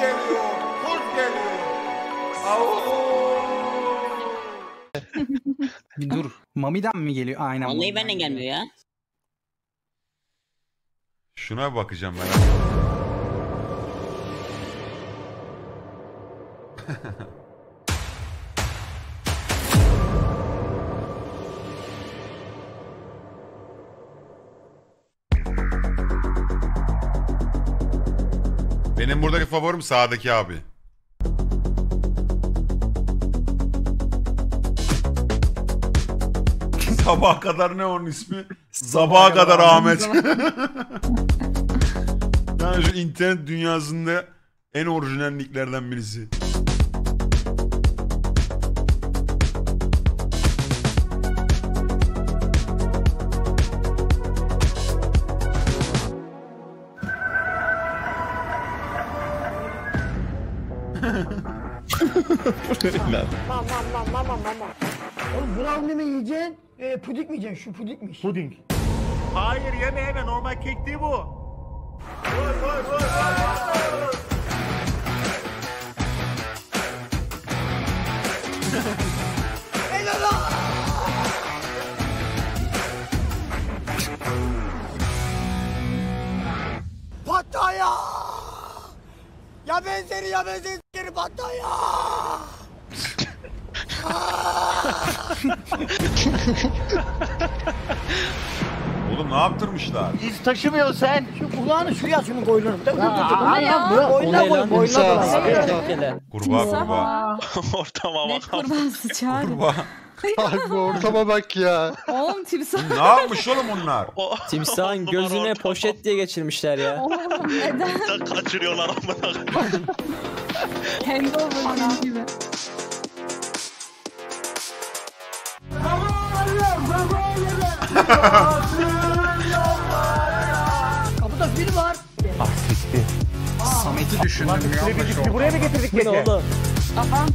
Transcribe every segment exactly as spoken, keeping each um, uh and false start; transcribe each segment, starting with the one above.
geliyor, kurt geliyor. Bir dur, Mami'den mi geliyor? Aynen. Vallahi benden gelmiyor ya. Şuna bakacağım ben. Benim buradaki favorim sağdaki abi. Sabaha kadar ne onun ismi? Sabaha kadar Ahmet. Yani şu internet dünyasında en orijinalliklerden birisi. Mama mama mama mama. Oğlum brownie mi yiyeceksin? E, puding mi yiyeceksin? Şu pudingmiş. Puding. Hayır yeme yeme, normal kek değil bu. Vur vur vur vur. Pattaya! Ya benzeri ya benzeri pattaya! Oğlum ne yaptırmışlar? İz taşımıyor sen. Şu kulağını şuraya şunu koyuyorum. Aa ya. Boynuna koy. Boynuna koy. Kurbağa kurbağa. Ortama bak. Ne kurbağası çağır. Kurbağa. Harbi ortama bak ya. Oğlum timsah. Ne yapmış oğlum onlar? Timsahın gözüne poşet diye geçirmişler ya. Oğlum neden? Kaçırıyorlar ama. Kendi oğlunun gibi. Kapıda biri var. Ah siktir. Samet'i düşündüm. Buraya mı getirdik beni? Ne oldu? Aha.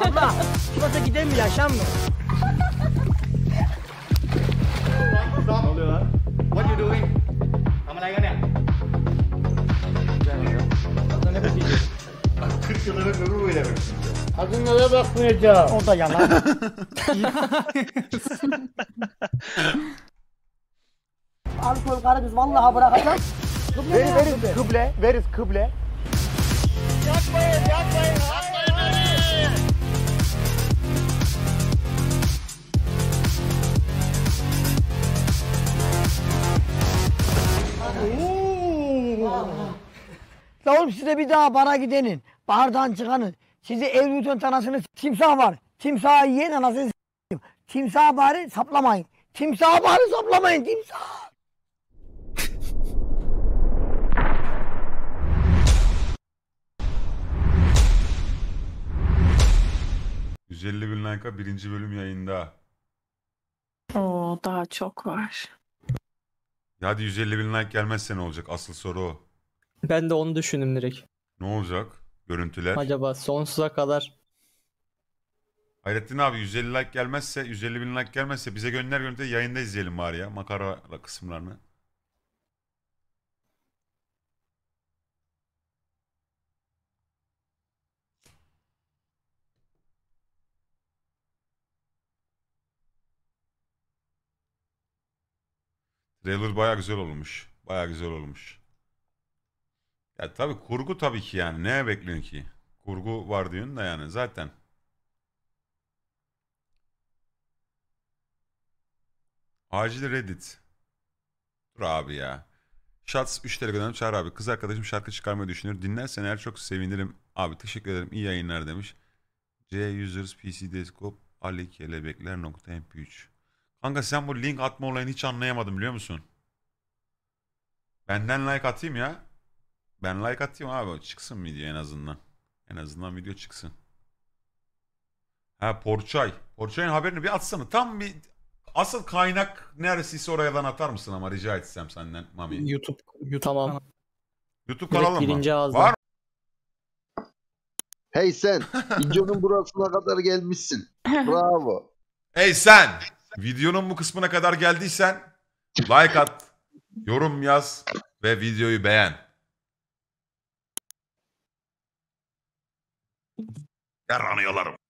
Abla, şurada gidelim mi, yaşam mı? Ne oluyor lan? What you doing? Amalaya ne? Adına ne bakıyorsun? kırk yılların ömrü böyle mi? Adına da bakmayacağım. O da yalan. Alkol karagöz vallahi bırakacağım. Veriz kıble, veriz kıble. Yakmayın, yakmayın. La oğlum size bir daha bara gidenin, bardan çıkanın, size ev bütün tanasını timsah var, timsahı yiyen anasını s***im. Timsahı bari saplamayın, timsahı bari saplamayın, timsah! yüz elli bin like'a birinci bölüm yayında. Oo daha çok var. Ya hadi yüz elli bin like gelmezse ne olacak? Asıl soru o. Ben de onu düşündüm direkt. Ne olacak? Görüntüler. Acaba sonsuza kadar. Hayrettin abi yüz elli like gelmezse, yüz elli bin like gelmezse bize gönder görüntüleri, yayında izleyelim bari ya. Makara kısımlarını. Trailer bayağı güzel olmuş. Bayağı güzel olmuş. Ya tabii kurgu tabii ki yani. Ne bekliyorsun ki? Kurgu var diyorsun da yani zaten. Acil Reddit. Dur abi ya. Shaz üç Telegram'dan çağır abi. Kız arkadaşım şarkı çıkarmayı düşünür. Dinlersen eğer çok sevinirim. Abi teşekkür ederim. İyi yayınlar demiş. C users pc desktop ali kelebekler nokta mp üç. Kanka sen bu link atma olayını hiç anlayamadım biliyor musun? Benden like atayım ya. Ben like atayım abi. Çıksın video en azından. En azından video çıksın. Ha Porçay. Porçay'ın haberini bir atsana. Tam bir asıl kaynak neresiyse oradan atar mısın ama rica etsem senden Mami? YouTube. YouTube. Tamam. YouTube kanalı mı? Var. Hey sen. Videonun burasına kadar gelmişsin. Bravo. Hey sen. Videonun bu kısmına kadar geldiysen like at, yorum yaz ve videoyu beğen. Yaranıyorlarım.